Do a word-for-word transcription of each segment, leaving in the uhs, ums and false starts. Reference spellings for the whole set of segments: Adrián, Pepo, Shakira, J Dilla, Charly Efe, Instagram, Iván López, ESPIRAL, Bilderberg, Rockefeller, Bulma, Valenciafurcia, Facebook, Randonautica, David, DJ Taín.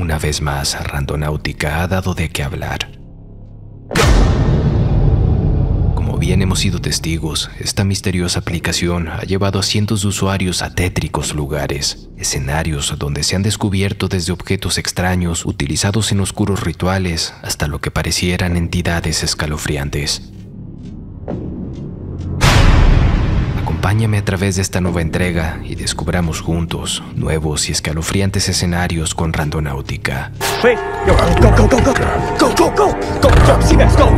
Una vez más, Randonautica ha dado de qué hablar. Como bien hemos sido testigos, esta misteriosa aplicación ha llevado a cientos de usuarios a tétricos lugares, escenarios donde se han descubierto desde objetos extraños utilizados en oscuros rituales hasta lo que parecieran entidades escalofriantes. Acompáñame a través de esta nueva entrega y descubramos juntos nuevos y escalofriantes escenarios con Randonautica. Hey, yo, go, go, go, go, go, go, go, go, go, sí, let's go.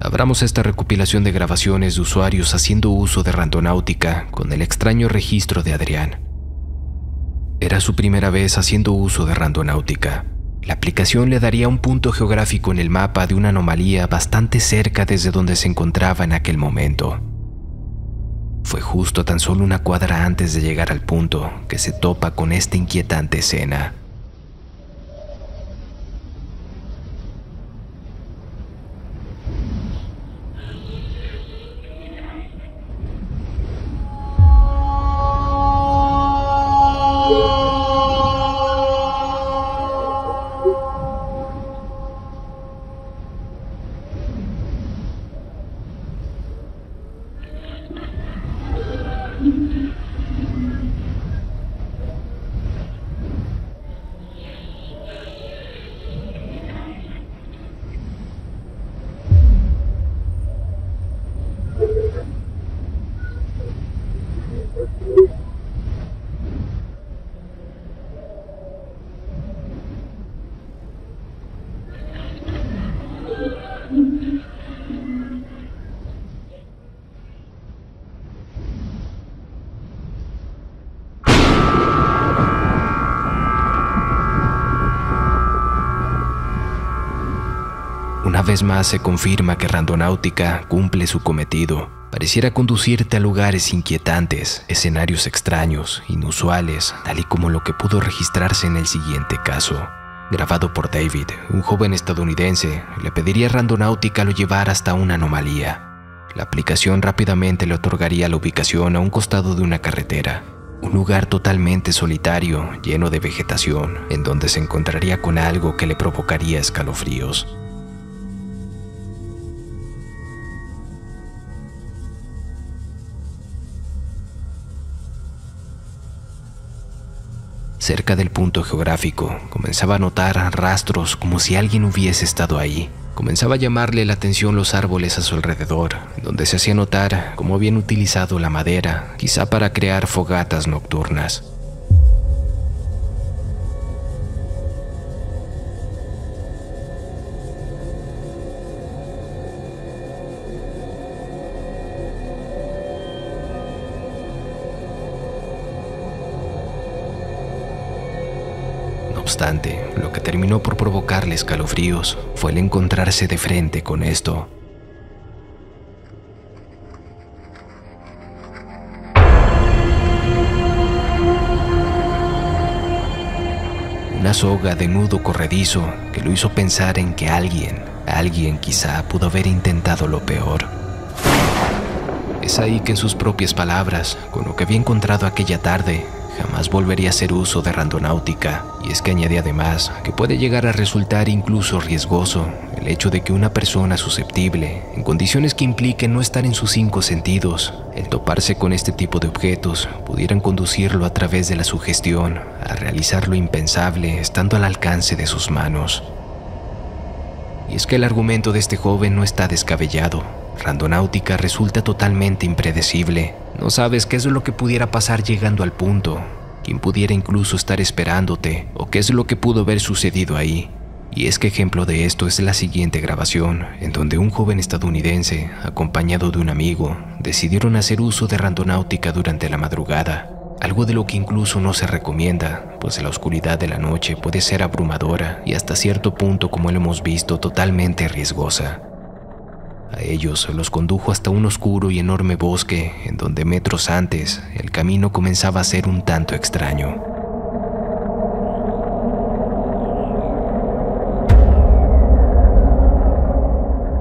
Abramos esta recopilación de grabaciones de usuarios haciendo uso de Randonautica con el extraño registro de Adrián. Era su primera vez haciendo uso de Randonautica. La aplicación le daría un punto geográfico en el mapa de una anomalía bastante cerca desde donde se encontraba en aquel momento. Fue justo tan solo una cuadra antes de llegar al punto que se topa con esta inquietante escena. Una vez más se confirma que Randonautica cumple su cometido. Pareciera conducirte a lugares inquietantes, escenarios extraños, inusuales, tal y como lo que pudo registrarse en el siguiente caso. Grabado por David, un joven estadounidense, le pediría a Randonautica lo llevara hasta una anomalía. La aplicación rápidamente le otorgaría la ubicación a un costado de una carretera. Un lugar totalmente solitario, lleno de vegetación, en donde se encontraría con algo que le provocaría escalofríos. Cerca del punto geográfico, comenzaba a notar rastros como si alguien hubiese estado ahí. Comenzaba a llamarle la atención los árboles a su alrededor, donde se hacía notar cómo habían utilizado la madera, quizá para crear fogatas nocturnas. No obstante, lo que terminó por provocarle escalofríos fue el encontrarse de frente con esto. Una soga de nudo corredizo que lo hizo pensar en que alguien, alguien quizá pudo haber intentado lo peor. Es ahí que en sus propias palabras, con lo que había encontrado aquella tarde, jamás volvería a hacer uso de Randonautica, y es que añade además que puede llegar a resultar incluso riesgoso el hecho de que una persona susceptible, en condiciones que impliquen no estar en sus cinco sentidos, el toparse con este tipo de objetos pudieran conducirlo a través de la sugestión a realizar lo impensable estando al alcance de sus manos. Y es que el argumento de este joven no está descabellado. Randonautica resulta totalmente impredecible. No sabes qué es lo que pudiera pasar llegando al punto, quién pudiera incluso estar esperándote, o qué es lo que pudo haber sucedido ahí. Y es que ejemplo de esto es la siguiente grabación, en donde un joven estadounidense, acompañado de un amigo, decidieron hacer uso de Randonautica durante la madrugada. Algo de lo que incluso no se recomienda, pues la oscuridad de la noche puede ser abrumadora y hasta cierto punto, como lo hemos visto, totalmente riesgosa. A ellos los condujo hasta un oscuro y enorme bosque, en donde metros antes, el camino comenzaba a ser un tanto extraño.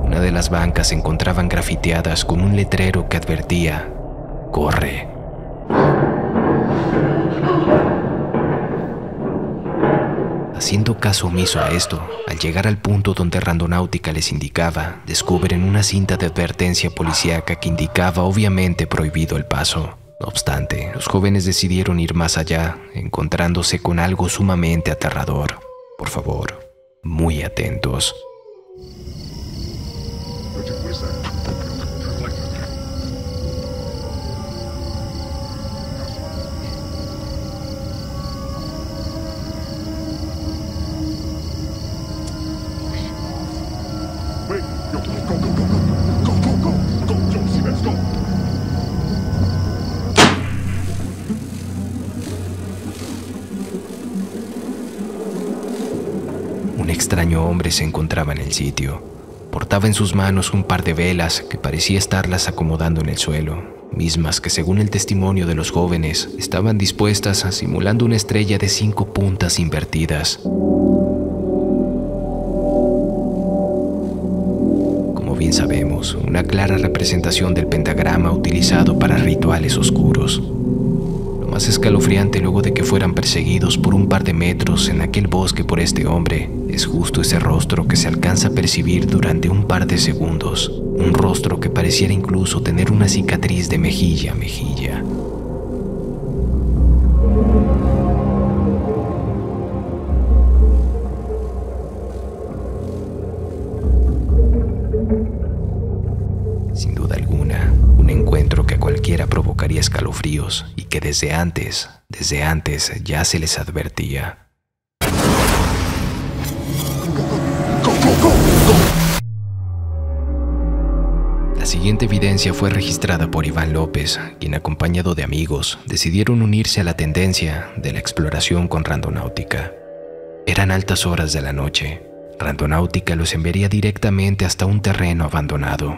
Una de las bancas se encontraban grafiteadas con un letrero que advertía: «Corre». Haciendo caso omiso a esto, al llegar al punto donde Randonautica les indicaba, descubren una cinta de advertencia policíaca que indicaba obviamente prohibido el paso. No obstante, los jóvenes decidieron ir más allá, encontrándose con algo sumamente aterrador. Por favor, muy atentos. Extraño hombre se encontraba en el sitio. Portaba en sus manos un par de velas que parecía estarlas acomodando en el suelo, mismas que según el testimonio de los jóvenes estaban dispuestas simulando una estrella de cinco puntas invertidas. Como bien sabemos, una clara representación del pentagrama utilizado para rituales oscuros. Más escalofriante luego de que fueran perseguidos por un par de metros en aquel bosque por este hombre, es justo ese rostro que se alcanza a percibir durante un par de segundos, un rostro que pareciera incluso tener una cicatriz de mejilla a mejilla. Sin duda alguna, un encuentro que a cualquiera provocaría escalofríos y que desde antes, desde antes ya se les advertía. La siguiente evidencia fue registrada por Iván López, quien acompañado de amigos decidieron unirse a la tendencia de la exploración con Randonautica. Eran altas horas de la noche. Randonautica los enviaría directamente hasta un terreno abandonado.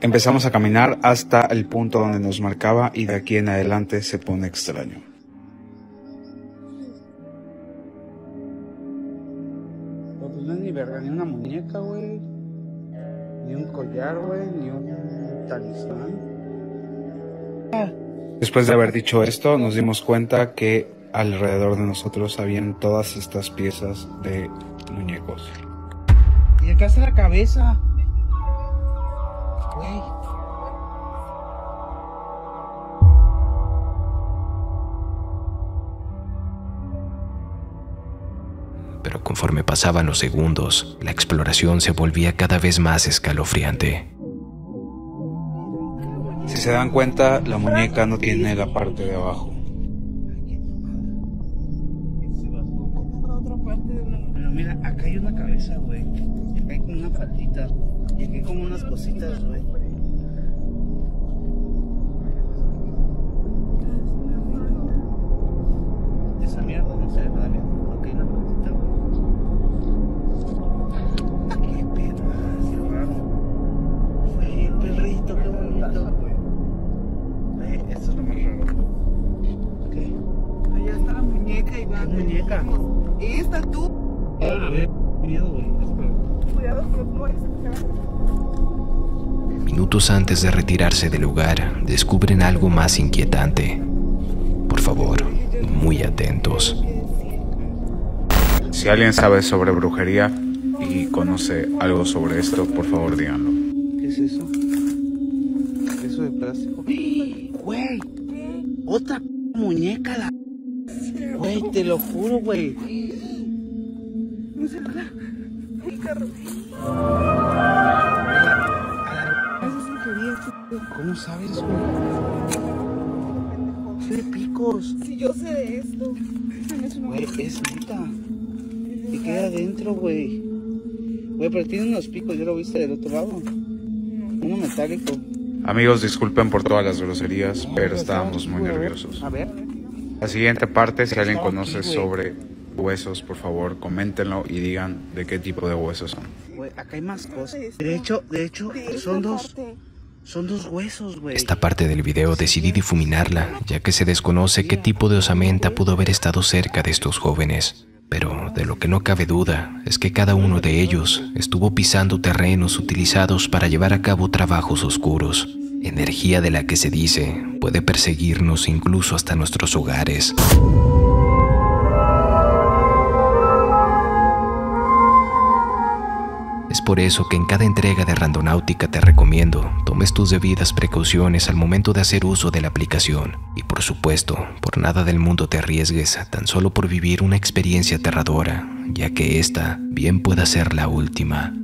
Empezamos a caminar hasta el punto donde nos marcaba y de aquí en adelante se pone extraño. No, pues no es ni verga, ni una muñeca, güey. Ni un collar, güey, ni un talismán. Después de haber dicho esto, nos dimos cuenta que alrededor de nosotros habían todas estas piezas de muñecos. Y acá está la cabeza. Pero conforme pasaban los segundos, la exploración se volvía cada vez más escalofriante. Si se dan cuenta, la muñeca no tiene la parte de abajo. Pero mira, acá hay una cabeza, güey. Acá hay como una patita. Y aquí como unas cositas, güey. Esa mierda no se ve para mí. Aquí hay una patita, güey. Qué pedo, qué raro. Güey, perrito, qué bonito, güey. Güey, esto es lo más raro. Ok. Allá está la muñeca, Iván. ¿Qué muñeca? ¿Y esta tú? A ver, miedo, güey. Cuidado, que no vayas a sacar. Minutos antes de retirarse del lugar, descubren algo más inquietante. Por favor, muy atentos. Si alguien sabe sobre brujería y conoce algo sobre esto, por favor díganlo. ¿Qué es eso? ¿Eso de plástico? ¡Güey! ¡Otra muñeca! La... ¡Güey, te lo juro, güey! No se para. ¡El carro! ¿Cómo sabes, güey? ¡Qué picos! Si yo sé de esto. Güey, es neta. Y queda adentro, güey. Güey, pero tiene unos picos, ¿ya lo viste del otro lado? Uno metálico. Amigos, disculpen por todas las groserías, pero estábamos muy nerviosos. A ver. La siguiente parte, si alguien conoce sobre huesos, por favor, coméntenlo y digan de qué tipo de huesos son. Güey, acá hay más cosas. De hecho, de hecho, son dos... Son dos huesos, güey. Esta parte del video decidí difuminarla, ya que se desconoce qué tipo de osamenta pudo haber estado cerca de estos jóvenes. Pero de lo que no cabe duda es que cada uno de ellos estuvo pisando terrenos utilizados para llevar a cabo trabajos oscuros. energía de la que se dice puede perseguirnos incluso hasta nuestros hogares. Es por eso que en cada entrega de Randonautica te recomiendo tomes tus debidas precauciones al momento de hacer uso de la aplicación y, por supuesto, por nada del mundo te arriesgues tan solo por vivir una experiencia aterradora, ya que esta bien pueda ser la última.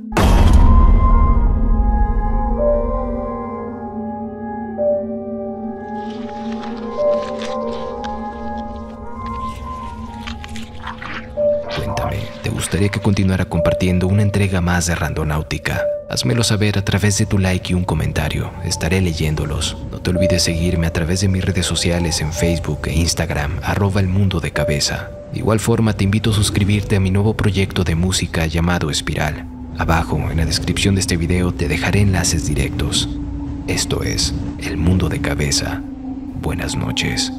¿Te gustaría que continuara compartiendo una entrega más de Randonautica? Házmelo saber a través de tu like y un comentario, estaré leyéndolos. No te olvides seguirme a través de mis redes sociales en Facebook e Instagram, arroba el mundo de cabeza. De igual forma te invito a suscribirte a mi nuevo proyecto de música llamado Espiral. Abajo, en la descripción de este video, te dejaré enlaces directos. Esto es El Mundo de Cabeza. Buenas noches.